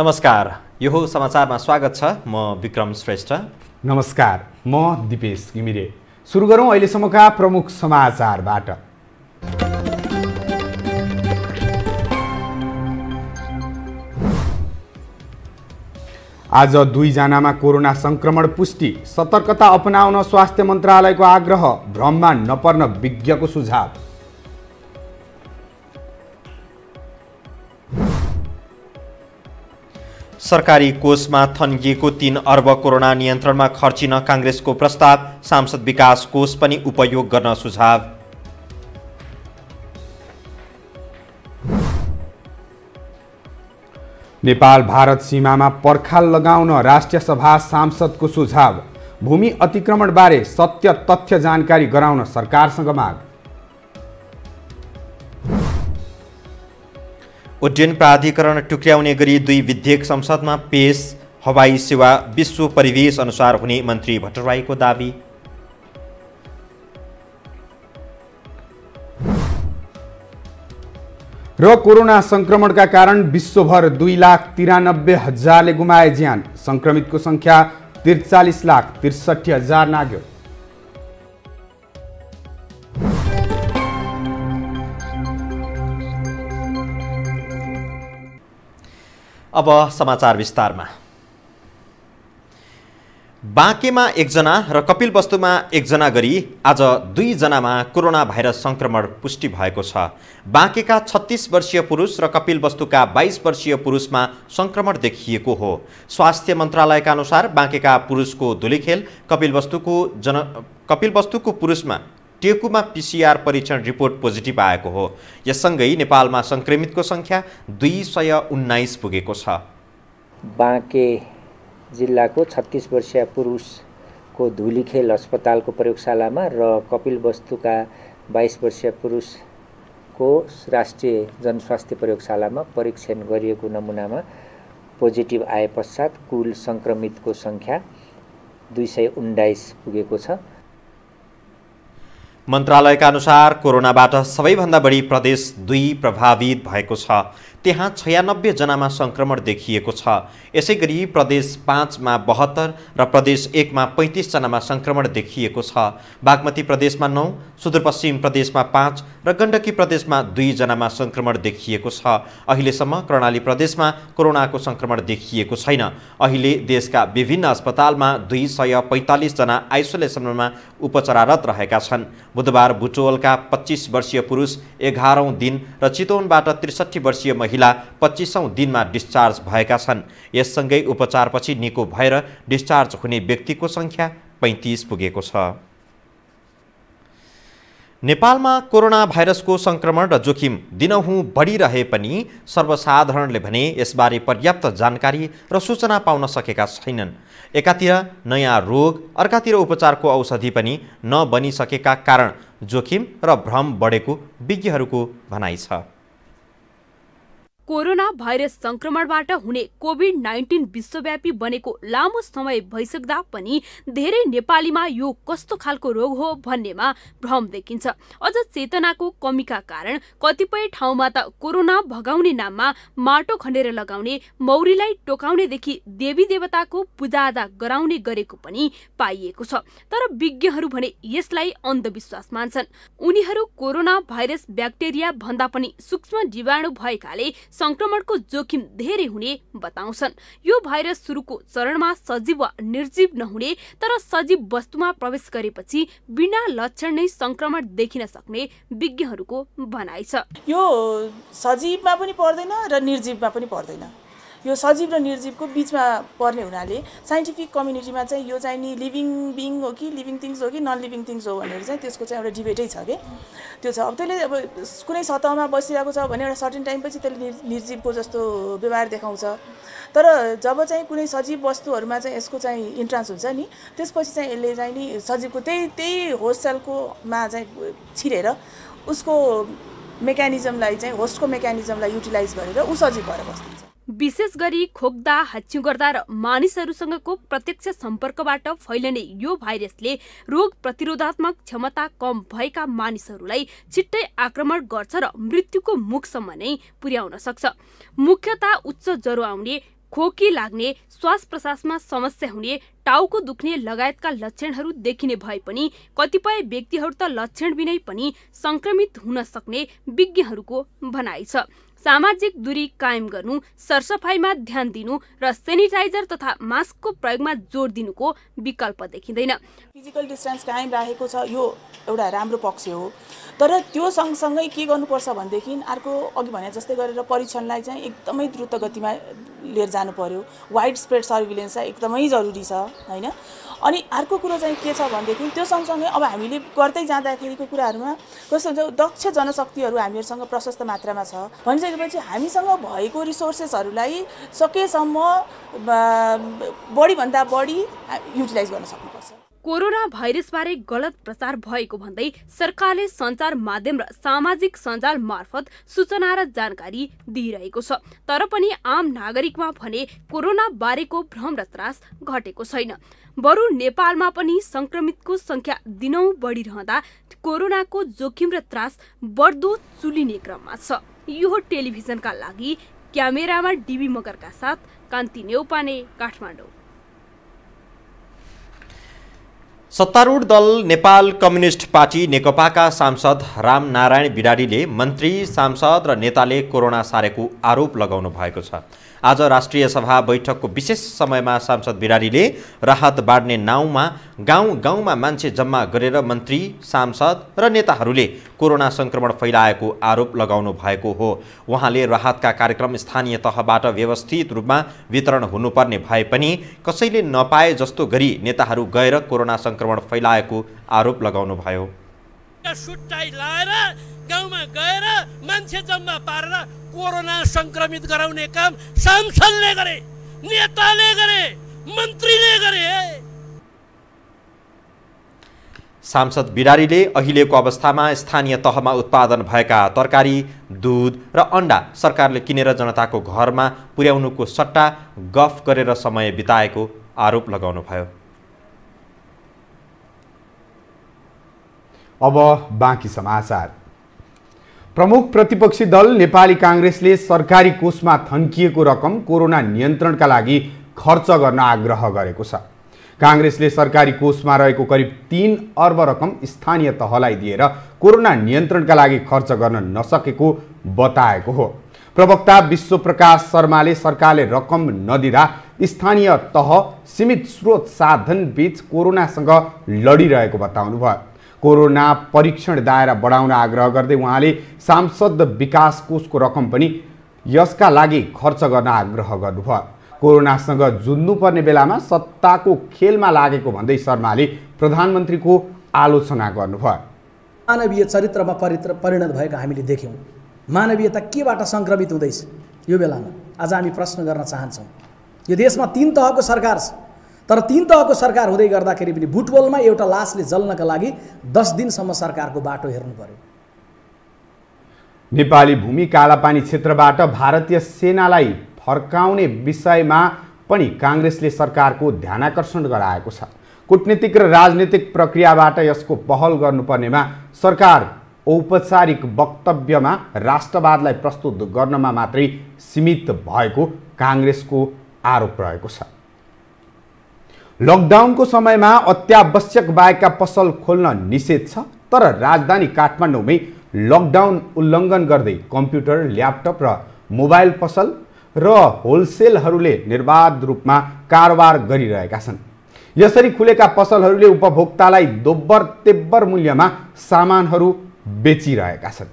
नमस्कार, यो समाचारमा स्वागत छ। म विक्रम श्रेष्ठ। नमस्कार, म दीपेश घिमिरे। सुरु गरौँ अहिलेसम्मका प्रमुख समाचारबाट। आज 2 जनामा कोरोना संक्रमण पुष्टि, सतर्कता अपनाउन स्वास्थ्य मन्त्रालयको आग्रह, भ्रममा नपर्न विज्ञको सुझाव। सरकारी कोषमा थन्किएको 3 अर्ब कोरोना नियन्त्रणमा खर्चिन काङ्ग्रेसको प्रस्ताव, सांसद विकास कोष पनि उपयोग गर्न सुझाव। नेपाल भारत सीमामा पर्खाल लगाउन राष्ट्रिय सभा सांसदको सुझाव, भूमि अतिक्रमण बारे सत्य तथ्य जानकारी गराउन सरकारसँग माग। उड्डयन प्राधिकरण टुक्र्याउने गरी 2 विधेयक संसदमा पेश, हवाई सेवा विश्व परिवेश अनुसार हुने मन्त्री भट्टराईको दाबी। र कोरोना संक्रमणका कारण विश्वभर 2,93,000ले गुमाए ज्यान, संक्रमितको संख्या 43,63,000 नाग्यो। अब समाचार विस्तारमा। बाँकेमा 1 जना र कपिलवस्तुमा 1 जना गरी आज 2 जनामा कोरोना भाइरस संक्रमण पुष्टि भएको छ। बाँकेका 36 वर्षीय पुरुष र कपिलवस्तुका 22 वर्षीय पुरुषमा संक्रमण देखिएको हो। स्वास्थ्य मन्त्रालयका अनुसार बाँकेका पुरुषको धुलीखेल, कपिलवस्तुको पुरुषमा टेकुमा पीसीआर परीक्षण रिपोर्ट पोजिटिभ आएको हो। यससँगै नेपालमा संक्रमितको संख्या 219 पुगेको छ। बाँके जिल्लाको 36 वर्षीय पुरुषको धुलीखेल अस्पतालको प्रयोगशालामा र कपिलवस्तुका 22 वर्षीय पुरुषको राष्ट्रिय जनस्वास्थ्य प्रयोगशालामा परीक्षण गरिएको नमुनामा पोजिटिभ आए पश्चात कुल संक्रमितको संख्या 219 पुगेको छ। मन्त्रालयका अनुसार कोरोनाबाट सबैभन्दा बढी प्रदेश 2 प्रभावित भएको छ। त्यहाँ 96 जनामा संक्रमण देखिएको छ। यसैगरी प्रदेश 5मा 72 र प्रदेश 1मा 35 जनामा संक्रमण देखिएको छ। बागमती प्रदेशमा 9, सुदूरपश्चिम प्रदेशमा 5 र गण्डकी प्रदेशमा 2 जनामा संक्रमण देखिएको छ। अहिलेसम्म कर्णाली प्रदेशमा कोरोनाको संक्रमण देखिएको छैन। अहिले देशका विभिन्न अस्पतालमा 245 जना आइसोलेसनमा उपचाररत रहेका छन्। बुधबार बुटोलका 25 वर्षीय पुरुष 11औं दिन र चितौनबाट 63 वर्षीय महिला 25औं दिनमा डिस्चार्ज भएका छन्। यससँगै उपचारपछि निको भएर डिस्चार्ज हुने व्यक्तिको संख्या 35 पुगेको छ। नेपालमा कोरोना भाइरसको संक्रमण र जोखिम दिनहुँ बढिरहे पनि सर्वसाधारणले भने यसबारे पर्याप्त जानकारी र सूचना पाउन सकेका छैनन्। एकातिर नयाँ रोग, अर्कातिर उपचारको औषधि पनि नबनिसकेका कारण जोखिम र भ्रम बढेको विज्ञहरूको भनाइ छ। कोरोना भाइरस संक्रमणबाट हुने कोविड-19 विश्वव्यापी बनेको लामो समय भइसक्दा पनि धेरै नेपालीमा यो कस्तो खालको रोग हो भन्नेमा भ्रम देखिन्छ। अझ चेतनाको कमीका कारण कतिपय ठाउँमा त कोरोना भगाउने नाममा माटो खनेर लगाउने, मौरीलाई टोकाउनेदेखि देवी देवताको पूजाआजा गराउने गरेको पनि पाइएको छ। तर विज्ञहरू भने यसलाई अन्धविश्वास मान्छन्। उनीहरू कोरोना भाइरस ब्याक्टेरिया भन्दा पनि सूक्ष्म जीवाणु भएकाले संक्रमणको जोखिम धेरै हुने बताउँछन्। यो भाइरस सुरुको चरणमा सजीव वा निर्जीव नहुने, तर सजीव वस्तुमा प्रवेश गरेपछि बिना लक्षण नै संक्रमण देखिन सक्ने विज्ञहरूको भनाइ छ। यो सजीवमा पनि पर्दैन र निर्जीवमा पनि पर्दैन। यो सजीव र निर्जीवको बीचमा पर्ने हुनाले साइन्टिफिक कम्युनिटीमा चाहिँ यो चाहिँ नि लिभिङ बिङ हो कि लिभिङ थिङ्स हो कि नन लिभिङ थिङ्स हो भनेर चाहिँ त्यसको चाहिँ एउटा डिबेटै छ के त्यो छ। अब त्यसले अब कुनै सतहमा बसिरहेको छ भने एउटा सर्टेन टाइमपछि त्यसले निर्जीवको जस्तो व्यवहार देखाउँछ, तर जब चाहिँ कुनै सजीव वस्तुहरूमा चाहिँ यसको चाहिँ इन्ट्रान्स हुन्छ नि त्यसपछि चाहिँ यसले चाहिँ नि सजीवको त्यही होस्ट सेलकोमा चाहिँ छिरेर उसको मेकानिजमलाई चाहिँ होस्टको मेकानिजमलाई युटिलाइज गरेर ऊ सजीव भएर बस्छ। विशेष गरी खोक्दा, हाच्यु गर्दा र मानिसहरूसँगको प्रत्यक्ष सम्पर्कबाट फैलिने यो भाइरसले रोग प्रतिरोधात्मक क्षमता कम भएका मानिसहरूलाई छिट्टै आक्रमण गर्छ र मृत्युको मुखसम्म नै पुर्याउन सक्छ। मुख्यतः उच्च ज्वरो आउने, खोकी लाग्ने, श्वास प्रश्वासमा समस्या हुने, टाउको दुख्ने लगायतका लक्षणहरू देखिने भए पनि कतिपय व्यक्तिहरू त लक्षण बिनै पनि संक्रमित हुन सक्ने विज्ञहरूको भनाइ छ। सामाजिक दूरी कायम गर्नु, सरसफाईमा ध्यान दिनु र सेनिटाइजर तथा मास्कको प्रयोगमा जोड दिनुको विकल्प देखिँदैन। फिजिकल डिस्टेन्स कायम राखेको छ, यो एउटा राम्रो पक्ष हो। तर त्यो सँगसँगै के गर्नुपर्छ भनेदेखि अर्को अघि भने जस्तै गरेर परीक्षणलाई चाहिँ एकदमै द्रुत गतिमा लिएर जानु पर्यो। वाइड स्प्रेड सर्भिलेन्स एकदमै जरुरी छ, हैन। अनि अर्को कुरा चाहिँ के छ भनेदेखि त्यो सँगसँगै अब हामीले गर्दै जाँदाखेरिको कुराहरुमा कस्तो हुन्छ, दक्ष जनशक्तिहरु हामीहरुसँग प्रशस्त मात्रामा छ। त्यसपछि हामीसँग भएको रिसोर्सेसहरुलाई सकेसम्म बढी भन्दा बढी युटिलाइज गर्न सक्नुपर्छ। कोरोना भाइरस बारे गलत प्रचार भएको भन्दै सरकारले सञ्चार माध्यम र सामाजिक सञ्जाल मार्फत सूचना र जानकारी दिइरहेको छ, तर पनि आम नागरिकमा भने कोरोना बारेको भ्रम र त्रास घटेको छैन। बरु नेपालमा पनि संक्रमितको संख्या दिनौं बढिरहँदा कोरोनाको जोखिम र त्रास बढ्दो चुलिने क्रममा छ। यो टेलिभिजनका लागि क्यामेरामा डीबी मगरका साथ कान्ति नेउपाने, काठमाडौँ। सत्तारूढ दल नेपाल कम्युनिस्ट पार्टी नेकपाका सांसद रामनारायण बिराड़ीले मन्त्री, सांसद र नेताले कोरोना सारेको आरोप लगाउनु भएको छ। आज राष्ट्रिय सभा बैठकको विशेष समयमा सांसद बिराड़ीले राहत बाँड्ने नाउँमा गाउँ गाउँमा मान्छे जम्मा गरेर मन्त्री, सांसद र नेताहरूले कोरोना संक्रमण फैलाएको आरोप लगाउनु भएको हो। उहाँले राहतका कार्यक्रम स्थानीय तहबाट व्यवस्थित रूपमा वितरण हुनुपर्ने भए पनि कसैले नपाए जस्तो गरी नेताहरू गएर कोरोना संक्रमण फैलाएको आरोप लगाउनु भयो। सुट्टाइ लाएर गाउँमा गएर मान्छे जम्मा पारेर कोरोना संक्रमित गराउने काम सांसदले गरे, नेताले गरे, मन्त्रीले गरे। सांसद बिराड़ीले अहिलेको अवस्थामा स्थानीय तहमा उत्पादन भएका तरकारी, दूध र अन्डा सरकारले किनेर जनताको घरमा पुर्याउनुको सट्टा गफ गरेर समय बिताएको आरोप लगाउनुभयो। अब बाँकी समाचार। प्रमुख प्रतिपक्षी दल नेपाली काङ्ग्रेसले सरकारी कोषमा थन्किएको रकम कोरोना नियन्त्रणका लागि खर्च गर्न आग्रह गरेको छ। काङ्ग्रेसले सरकारी कोषमा रहेको करिब 3 अर्ब रकम स्थानीय तहलाई दिएर कोरोना नियन्त्रणका लागि खर्च गर्न नसकेको बताएको हो। प्रवक्ता विश्वप्रकाश शर्माले सरकारले रकम नदिँदा स्थानीय तह सीमित स्रोत साधन बीच कोरोनासँग लडिरहेको बताउनुभयो। कोरोना परीक्षण दायरा बढाउन आग्रह गर्दै उहाँले सांसद विकास कोषको रकम पनि यसका लागि खर्च गर्न आग्रह गर्नुभयो। कोरोनासँग जुझ्नुपर्ने बेलामा सत्ताको खेलमा लागेको भन्दै शर्माले प्रधानमन्त्रीको आलोचना गर्नुभयो। मानवीय चरित्रमा परिणत भएको हामीले देख्यौँ। मानवीयता केबाट सङ्क्रमित हुँदैछ यो बेलामा आज हामी प्रश्न गर्न चाहन्छौँ। यो देशमा 3 तहको सरकार छ, तर 3 तहको सरकार हुँदै गर्दाखेरि पनि बुटवलमा एउटा लासले जल्नका लागि 10 दिनसम्म सरकारको बाटो हेर्नु पर्यो। नेपाली भूमि कालापानी क्षेत्रबाट भारतीय सेनालाई फर्काउने विषयमा पनि काङ्ग्रेसले सरकारको ध्यानाकर्षण गराएको छ। कूटनीतिक र राजनीतिक प्रक्रियाबाट यसको पहल गर्नुपर्नेमा सरकार औपचारिक वक्तव्यमा राष्ट्रवादलाई प्रस्तुत गर्नमा मात्रै सीमित भएको काङ्ग्रेसको आरोप रहेको छ। लकडाउनको समयमा अत्यावश्यक बाहेकका पसल खोल्न निषेध छ, तर राजधानी काठमाडौँमै लकडाउन उल्लङ्घन गर्दै कम्प्युटर, ल्यापटप र मोबाइल पसल र होलसेलहरूले निर्बाध रूपमा कारोबार गरिरहेका छन्। यसरी खुलेका पसलहरूले उपभोक्तालाई दोब्बर तेब्बर मूल्यमा सामानहरू बेचिरहेका छन्।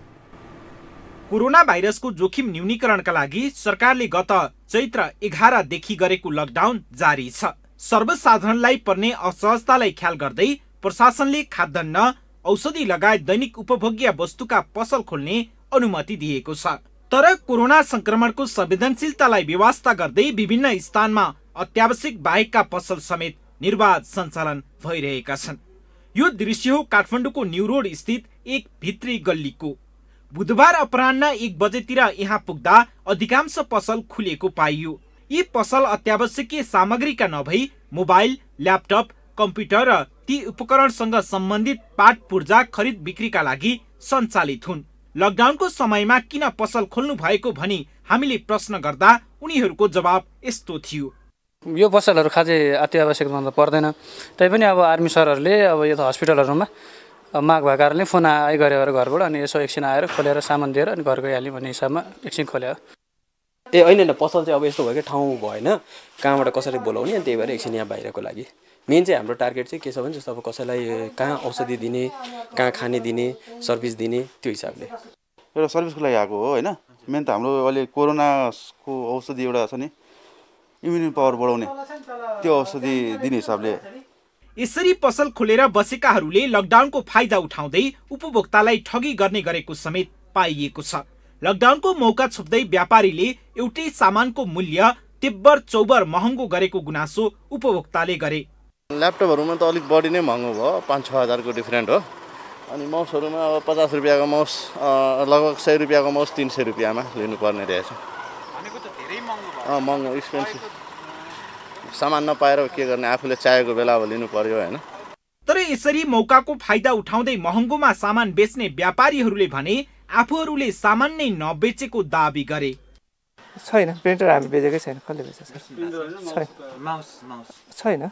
कोरोना भाइरसको जोखिम न्यूनीकरणका लागि सरकारले गत चैत्र 11 देखि गरेको लकडाउन जारी छ। सर्वसाधारणलाई पर्ने असहजतालाई ख्याल गर्दै प्रशासनले खाद्यान्न, औषधि लगायत दैनिक उपभोग्य वस्तुका पसल खोल्ने अनुमति दिएको छ, तर कोरोना संक्रमणको संवेदनशीलतालाई व्यवस्था गर्दै विभिन्न स्थानमा अत्यावश्यक बाहेकका पसल समेत निर्बाध सञ्चालन भइरहेका छन्। यो दृश्य हो काठमाडौँको न्यू रोड स्थित एक भित्री गल्लीको। बुधबार अपराह्न 1 बजेतिर यहाँ पुग्दा अधिकांश पसल खुलेको पाइयो। यी पसल अत्यावश्यकीय सामग्रीका नभई मोबाइल, ल्यापटप, कम्प्युटर र ती उपकरणसँग सम्बन्धित पाट पूर्जा खरिद बिक्रीका लागि सञ्चालित हुन्। लकडाउनको समयमा किन पसल खोल्नु भएको भनी हामीले प्रश्न गर्दा उनीहरूको जवाब यस्तो थियो। यो पसलहरु खासै अत्यावश्यक भन्दा पर्दैन, तैपनि अब आर्मी सरहरुले अब यो हस्पिटलहरुमा माग भएको कारणले फोन आइ गरे घरबाट, अनि यसो एकछिन आएर खोलेर सामान दिएर अनि घर गइहाल्यो भन्ने हिसाबमा एकछिन खोल्यो। ए हैन, पसल चाहिँ अब यस्तो भयो कि ठाउँ भएन, कहाँबाट कसरी बोलाउने, अनि त्यही भएर एकछिन यहाँ बाहिरको लागि। मेन चाहिँ हाम्रो टार्गेट चाहिँ के छ भने जस्तो अब कसैलाई कहाँ औषधि दिने, कहाँ खाने दिने, सर्भिस दिने, त्यो हिसाबले एउटा सर्भिसको लागि आएको हो हैन। मेन त हाम्रो अहिले कोरोनाको औषधि एउटा छ नि, इम्युनिटी पावर बढाउने, त्यो औषधि दिने हिसाबले। यसरी पसल खोलेर बसेकाहरूले लकडाउनको फाइदा उठाउँदै उपभोक्तालाई ठगी गर्ने गरेको समेत पाइएको छ। लकडाउनको मौका छुप्दै व्यापारीले एउटै सामानको मूल्य तिब्बर चौबर महँगो गरेको गुनासो उपभोक्ताले गरे। ल्यापटपहरूमा त अलिक बढी नै महँगो भयो, 5-6 हजारको डिफ्रेन्ट हो। अनि माउसहरूमा अब 50 रुपियाँको माउस लगभग 100 रुपियाँको माउस 300 रुपियाँमा लिनुपर्ने रहेछ। भनेको त धेरै महँगो भयो, महँगो एक्सपेन्सिभ सामान नपाएर के गर्ने, आफूले चाहेको बेला अब लिनु पर्यो हैन। तर यसरी मौकाको फाइदा उठाउँदै महँगोमा सामान बेच्ने व्यापारीहरूले भने आफूहरूले सामान नै नबेचेको दाबी गरे। छैन, प्रिन्टर हामी बेचेकै छैन, कसले बेच्छ सर? माउस छैन,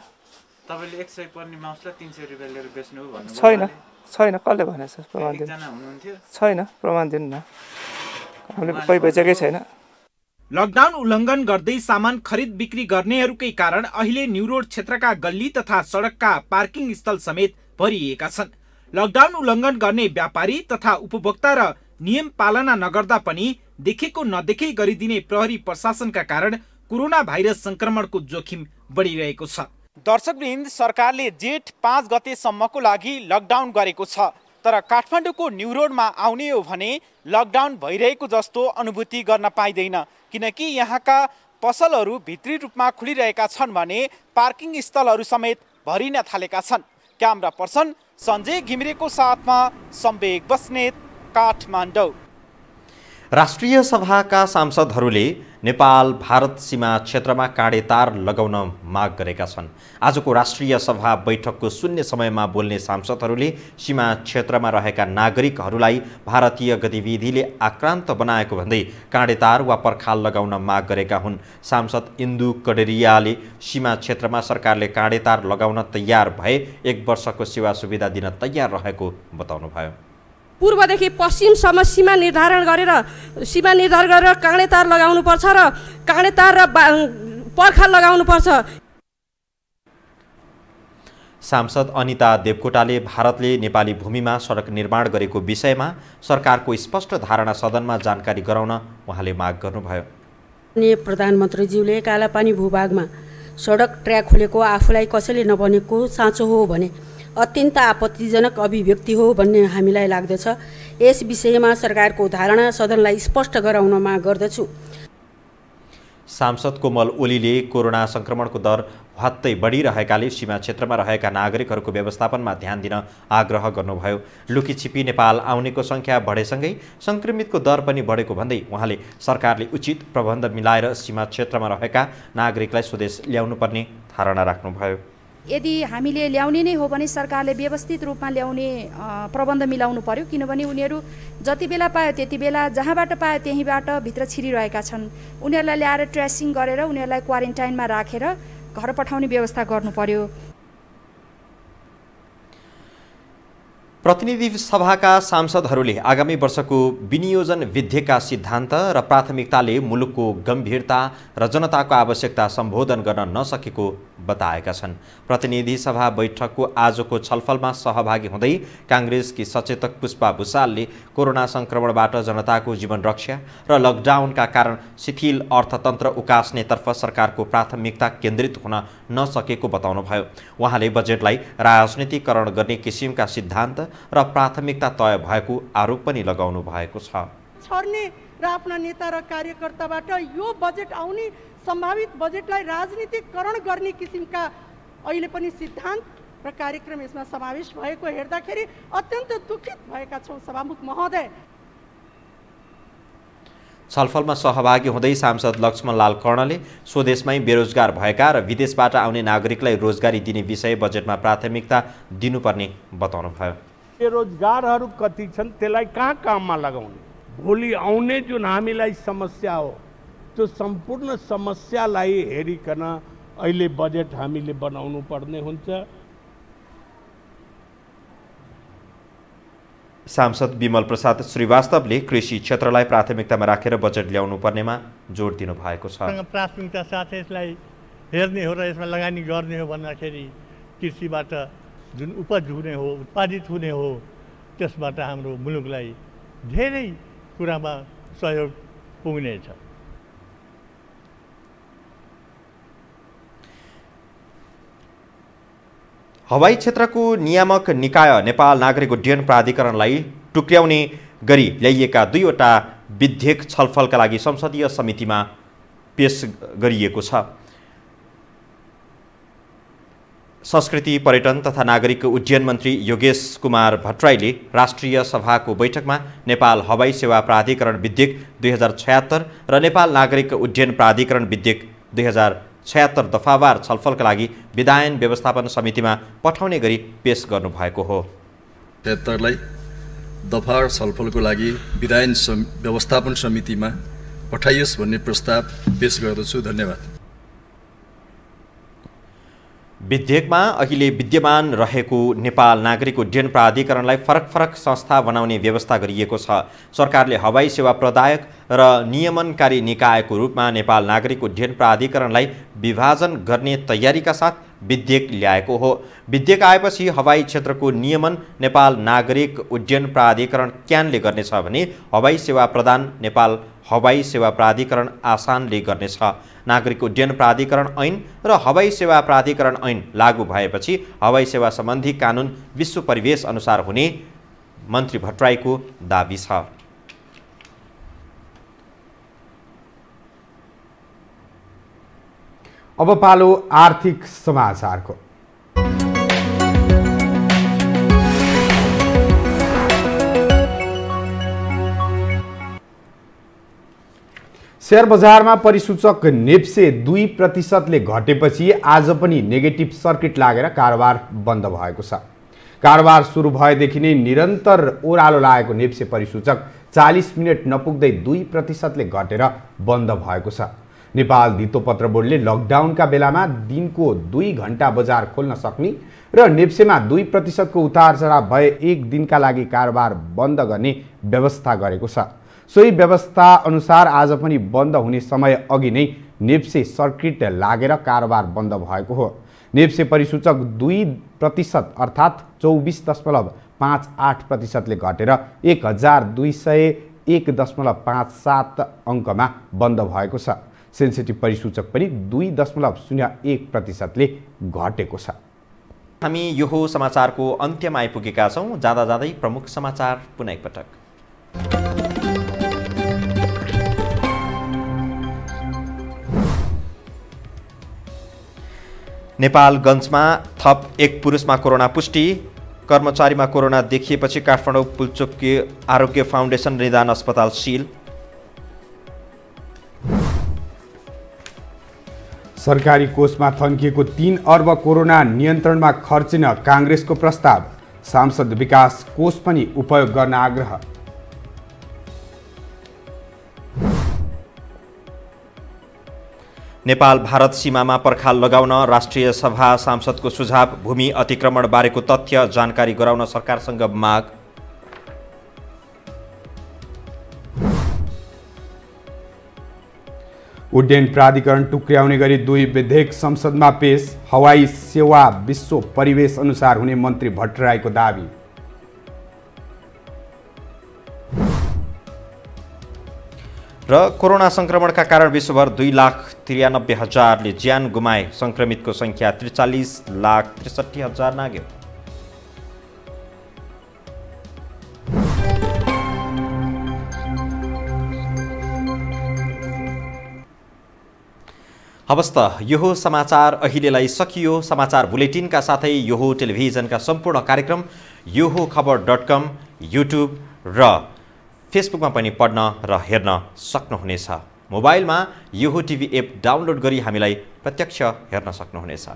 तपाईले 100 पर्ने माउसलाई 300 रुपैयाँ लिएर बेच्नु भन्नु छैन, कसले भने सर? प्रमाण दिनु, एकजना हुनुहुन्थ्यो, छैन प्रमाण दिनु न, हामीले कोही बेचेकै छैन। लकडाउन उल्लङ्घन गर्दै सामान खरिद बिक्री गर्नेहरूकै कारण अहिले न्यू रोड क्षेत्रका गल्ली तथा सडकका पार्किङ स्थल समेत भरिएका छन्। लकडाउन उल्लङ्घन गर्ने व्यापारी तथा उपभोक्ता र नियम पालना नगर्दा पनि देखेको नदेखे गरिदिने प्रहरी प्रशासनका कारण कोरोना भाइरस संक्रमणको जोखिम बढिरहेको छ। दर्शकवृन्द, सरकारले जेठ 5 गतेसम्मको लागि लकडाउन गरेको छ, तर काठमाडौँको न्यू रोडमा आउने हो भने लकडाउन भइरहेको जस्तो अनुभूति गर्न पाइँदैन, किनकि यहाँका पसलहरू भित्री रूपमा खुलिरहेका छन् भने पार्किङ स्थलहरू समेत भरिन थालेका छन्। क्यामेरा पर्सन सञ्जय घिमिरेको साथमा सम्वेक बस्नेत, काठमाडौँ। राष्ट्रिय सभाका सांसदहरूले नेपाल भारत सीमा क्षेत्रमा काँडेतार लगाउन माग गरेका छन्। आजको राष्ट्रिय सभा बैठकको शून्य समयमा बोल्ने सांसदहरूले सीमा क्षेत्रमा रहेका नागरिकहरूलाई भारतीय गतिविधिले आक्रान्त बनाएको भन्दै काँडेतार वा पर्खाल लगाउन माग गरेका हुन्। सांसद इंदु कडेरियाले सीमा क्षेत्रमा सरकारले काँडेतार लगाउन तयार भए 1 वर्षको सेवा सुविधा दिन तयार रहेको बताउनुभयो। पूर्वदेखि पश्चिमसम्म सीमा निर्धारण गरेर काँडेतार लगाउनुपर्छ र काँडेतार र पर्खाल लगाउनुपर्छ। सांसद अनिता देवकोटाले भारतले नेपाली भूमिमा सडक निर्माण गरेको विषयमा सरकारको स्पष्ट धारणा सदनमा जानकारी गराउन उहाँले माग गर्नुभयो। माननीय प्रधानमन्त्रीज्यूले कालापानी भूभागमा सडक ट्र्याक खोलेको आफूलाई कसैले नबनेको साँचो हो भने अत्यन्त आपत्तिजनक अभिव्यक्ति हो भन्ने हामीलाई लाग्दछ। यस विषयमा सरकारको धारणा सदनलाई स्पष्ट गराउन माग गर्दछु। सांसद कोमल ओलीले कोरोना संक्रमणको दर हत्तै बढिरहेकाले सीमा क्षेत्रमा रहेका नागरिकहरूको व्यवस्थापनमा ध्यान दिन आग्रह गर्नुभयो। लुकीछिपी नेपाल आउनेको सङ्ख्या बढेसँगै सङ्क्रमितको दर पनि बढेको भन्दै उहाँले सरकारले उचित प्रबन्ध मिलाएर सीमा क्षेत्रमा रहेका नागरिकलाई स्वदेश ल्याउनुपर्ने धारणा राख्नुभयो। यदि हामीले ल्याउने नै हो भने सरकारले व्यवस्थित रूपमा ल्याउने प्रबन्ध मिलाउनु पर्यो, किनभने उनीहरू जति बेला पायो त्यति बेला जहाँबाट पायो त्यहीँबाट भित्र छिरिरहेका छन्। उनीहरूलाई ल्याएर ट्रेसिङ गरेर उनीहरूलाई क्वारेन्टाइनमा राखेर घर पठाउने व्यवस्था गर्नु पर्यो। प्रतिनिधि सभाका सांसदहरूले आगामी वर्षको विनियोजन विधेयकका सिद्धान्त र प्राथमिकताले मुलुकको गम्भीरता र जनताको आवश्यकता सम्बोधन गर्न नसकेको बताएका छन्। प्रतिनिधि सभा बैठकको आजको छलफलमा सहभागी हुँदै काङ्ग्रेसकी सचेतक पुष्पा भुसालले कोरोना सङ्क्रमणबाट जनताको जीवन रक्षा र लकडाउनका कारण शिथिल अर्थतन्त्र उकास्नेतर्फ सरकारको प्राथमिकता केन्द्रित हुन नसकेको बताउनुभयो। उहाँले बजेटलाई राजनीतिकरण गर्ने किसिमका सिद्धान्त र प्राथमिकता तय भएको आरोप पनि लगाउनु भएको छ। छर्ने र आफ्ना नेता र कार्यकर्ताबाट यो बजेट आउने सम्भावित बजेटलाई राजनीतिकरण गर्ने किसिमका अहिले पनि सिद्धान्त र कार्यक्रम यसमा समावेश भएको हेर्दाखेरि अत्यन्त दुखित भएका छौँ सभामुख महोदय। छलफलमा सहभागी हुँदै सांसद लक्ष्मणलाल कर्णले स्वदेशमै बेरोजगार भएका र विदेशबाट आउने नागरिकलाई रोजगारी दिने विषय बजेटमा प्राथमिकता दिनुपर्ने बताउनुभयो। बेरोजगारहरू कति छन्, त्यसलाई कहाँ काममा लगाउने, भोलि आउने जुन हामीलाई समस्या हो तो संपूर्ण समस्यालाई हेरिकन अहिले बजेट हामीले बनाउनु पर्ने हुन्छ। सांसद विमल प्रसाद श्रीवास्तवले कृषि क्षेत्रलाई प्राथमिकतामा राखेर बजेट ल्याउनु पर्नेमा जोड दिनु भएको छ। प्राथमिकता साथै यसलाई हेर्ने हो र यसमा लगानी गर्ने हो भन्दाखेरि कृषिबाट जुन उपज हुने हो, उत्पादित हुने हो, त्यसबाट हाम्रो मुलुकलाई धेरै कुरामा सहयोग पुग्नेछ। हवाई क्षेत्रको नियामक निकाय नेपाल नागरिक उड्डयन प्राधिकरणलाई टुक्र्याउने गरी ल्याइएका दुईवटा विधेयक छलफलका लागि संसदीय समितिमा पेश गरिएको छ। संस्कृति, पर्यटन तथा नागरिक उड्डयन मन्त्री योगेश कुमार भट्टराईले राष्ट्रिय सभाको बैठकमा नेपाल हवाई सेवा प्राधिकरण विधेयक 2076 र नेपाल नागरिक उड्डयन प्राधिकरण विधेयक 2076 दफावार छलफलका लागि विधायन व्यवस्थापन समितिमा पठाउने गरी पेश गर्नुभएको हो। 76लाई दफावार छलफलको लागि विधायन व्यवस्थापन समितिमा पठाइयोस् भन्ने प्रस्ताव पेश गर्दछु। धन्यवाद। विधेयकमा अहिले विद्यमान रहेको नेपाल नागरिक उड्डयन प्राधिकरणलाई फरक फरक संस्था बनाउने व्यवस्था गरिएको छ। सरकारले हवाई सेवा प्रदायक र नियमनकारी निकायको रूपमा नेपाल नागरिक उड्डयन प्राधिकरणलाई विभाजन गर्ने तयारीका साथ विधेयक ल्याएको हो। विधेयक आएपछि हवाई क्षेत्रको नियमन नेपाल नागरिक उड्डयन प्राधिकरण क्यानले गर्नेछ भने हवाई सेवा प्रदान नेपाल हवाई सेवा प्राधिकरण आसानले गर्नेछ। नागरिक उड्डयन प्राधिकरण ऐन र हवाई सेवा प्राधिकरण ऐन लागू भएपछि हवाई सेवा सम्बन्धी कानुन विश्व परिवेश अनुसार हुने मन्त्री भट्टराईको दाबी छ। अब पालो आर्थिक समाचारको। शेयर बजारमा परिसूचक नेप्से 2%ले घटेपछि आज पनि नेगेटिभ सर्किट लागेर कारोबार बन्द भएको छ। कारोबार सुरु भएदेखि नै निरन्तर ओह्रालो लागेको नेप्से परिसूचक 40 मिनेट नपुग्दै 2%ले घटेर बन्द भएको छ। नेपाल धितोपत्र बोर्डले लकडाउनका बेलामा दिनको 2 घण्टा बजार खोल्न सक्ने र नेप्सेमा 2%को उतार चढाव भए 1 दिनका लागि कारोबार बन्द गर्ने व्यवस्था गरेको छ। सोही व्यवस्था अनुसार आज पनि बन्द हुने समय अघि नै नेप्से सर्किट लागेर कारोबार बन्द भएको हो। नेप्से परिसूचक 2% अर्थात् 24.58%ले घटेर 1201.57 अङ्कमा बन्द भएको छ। सेन्सेटिभ परिसूचक पनि 2.01%ले घटेको छ। हामी यो समाचारको अन्त्यमा आइपुगेका छौँ। जाँदा जाँदै प्रमुख समाचार पुनः एकपटक। नेपालगञ्जमा थप 1 पुरुषमा कोरोना पुष्टि, कर्मचारीमा कोरोना देखिएपछि काठमाडौँ पुल्चोकको आरोग्य फाउन्डेसन निदान अस्पताल सील। सरकारी कोषमा थन्किएको 3 अर्ब कोरोना नियन्त्रणमा खर्चिन काङ्ग्रेसको प्रस्ताव, सांसद विकास कोष पनि उपयोग गर्न आग्रह। नेपाल भारत सीमामा पर्खाल लगाउन राष्ट्रिय सभा सांसदको सुझाव, भूमि अतिक्रमण बारेको तथ्य जानकारी गराउन सरकारसँग माग। उड्डयन प्राधिकरण टुक्र्याउने गरी 2 विधेयक संसदमा पेश, हवाई सेवा विश्व परिवेश अनुसार हुने मन्त्री भट्टराईको दावी। र कोरोना संक्रमणका कारण विश्वभर 2,93,000ले ज्यान गुमाए, संक्रमितको संख्या 43,63,000 नाग्यो। हवस् त यो समाचार अहिलेलाई सकियो। समाचार बुलेटिनका साथै यो टेलिभिजनका सम्पूर्ण कार्यक्रम yohokhबर.com युट्युब र फेसबुकमा पनि पढ्न र हेर्न सक्नुहुनेछ। मोबाइलमा योहो टिभी एप डाउनलोड गरी हामीलाई प्रत्यक्ष हेर्न सक्नुहुनेछ।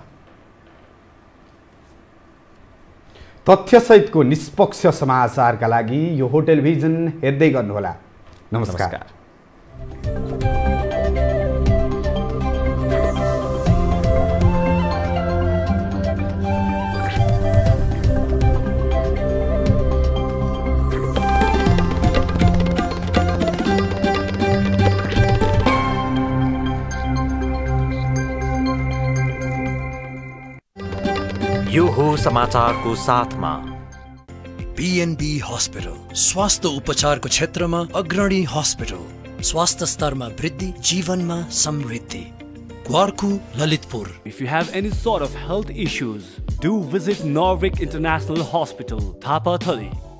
तथ्यसहितको निष्पक्ष समाचारका लागि योहो टेलिभिजन हेर्दै गर्नुहोला। नमस्कार। यो समाचारको साथमा पीएनबी हॉस्पिटल स्वास्थ्य उपचारको क्षेत्रमा अग्रणी हॉस्पिटल, स्वास्थ्य स्तरमा वृद्धि, जीवनमा समृद्धि। If you have any sort of health issues, do visit Norwick International Hospital, Thapar Thali.